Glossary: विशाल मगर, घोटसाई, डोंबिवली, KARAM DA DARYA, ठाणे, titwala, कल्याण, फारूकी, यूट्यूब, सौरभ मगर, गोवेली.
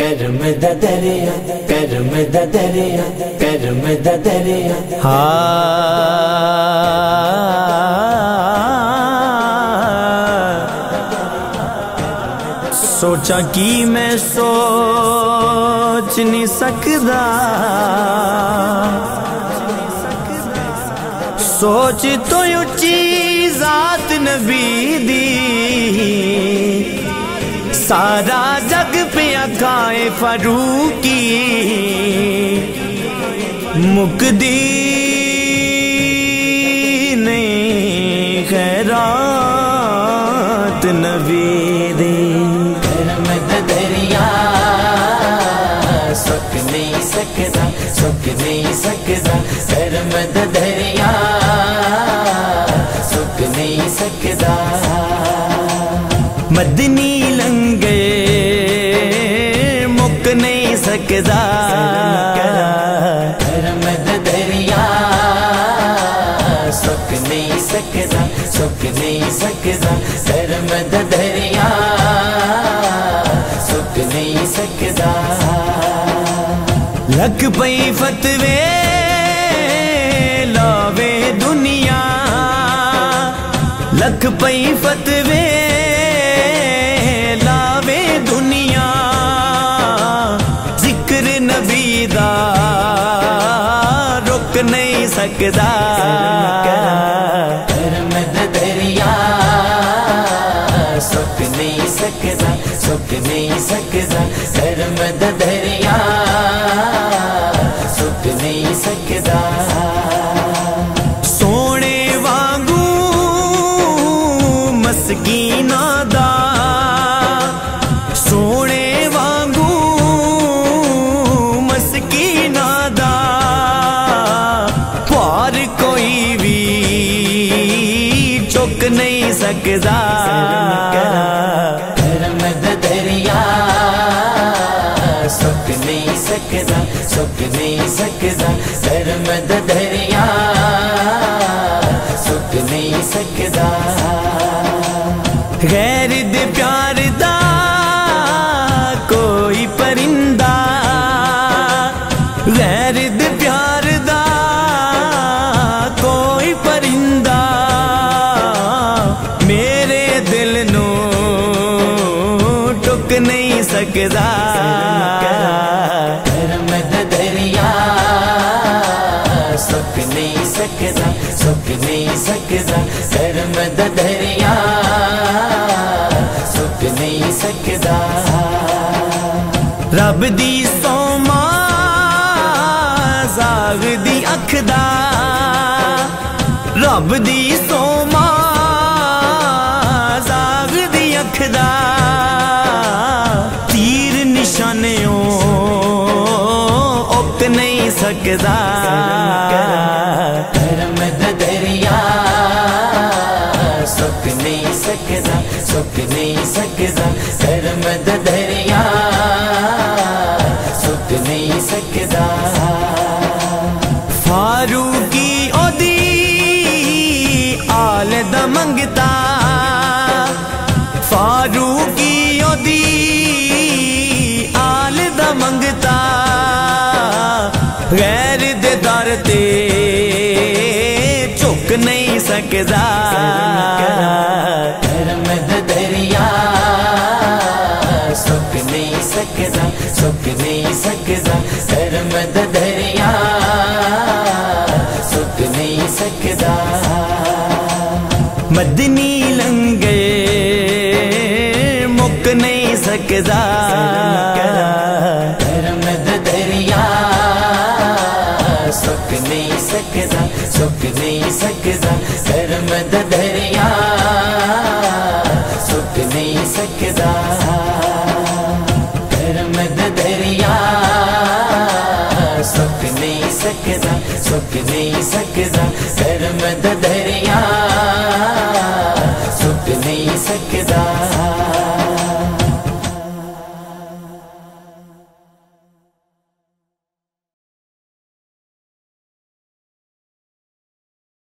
करम दा दरिया, करम दा दरिया, करम दा दरिया। हाँ सोचा कि मैं सोच नहीं सकदा, सोच तो उची जात नबी दी, सारा जग पे अकाए फरूकी मुकदी ने खैरात नबी दी। करम दा दरिया सुक नहीं सकदा, सुक नहीं सकदा। करम दा दरिया सुक नहीं सकदा। मदनी लंगे मुक नहीं सकदा। करम दा दरिया सुक नहीं सकदा, सुक नहीं सकदा। करम दा दरिया सुक नहीं सकदा। लख पई फतवे लावे दुनिया, लख पई फतवे रुक नहीं सकदा। करम दा दरिया सुक नहीं सकदा, सुक नहीं सकदा। करम दा दरिया सुक नहीं सकदा। सोने वांगू मस्कीना दा, सोने वांगू मस्कीना दा कोई भी चुक नहीं सकदा। करम दा दरिया सुक नहीं सकदा, सुक नहीं सकदा। करम दा दरिया सुक नहीं सकदा। गैर दे प्यार दा कोई परिंदा, गैर दे प्यार दा परिंदा मेरे दिल नू टुक नहीं सकदा। करम दा दरिया सुक नहीं सकदा, सुक नहीं सकदा। करम दा दरिया सुक नहीं सकदा। रब दी सोमा जाग दी अखदा, रब दी सोमा जाग दी अखदा। तीर निशानियों उक नहीं सकदा। करम दा दरिया सुक नहीं सकदा, सुक नहीं सकदा। करम दा दरिया सुक नहीं सकदा। फारूकी ओदी आल दा मंगता, फारूकी ओदी आल दा मंगता। गैर दे दर ते चुक नहीं सकदा। करम दा दरिया सुक नहीं सकदा, सुक नहीं सकदा। करम दा दरिया सुक नहीं सकदा। मदनी लंगे मुक नहीं सकदा। करम दा दरिया सुक नहीं सकदा, सुक नहीं सकदा। करम दा दरिया सुक नहीं सकदा। करम दा दरिया सुक नहीं सकदा, सुक नहीं सकदा। करम दा दरिया